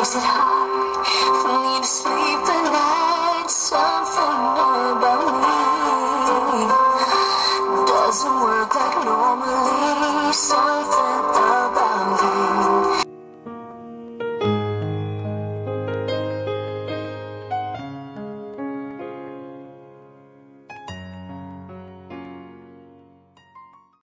makes it hard.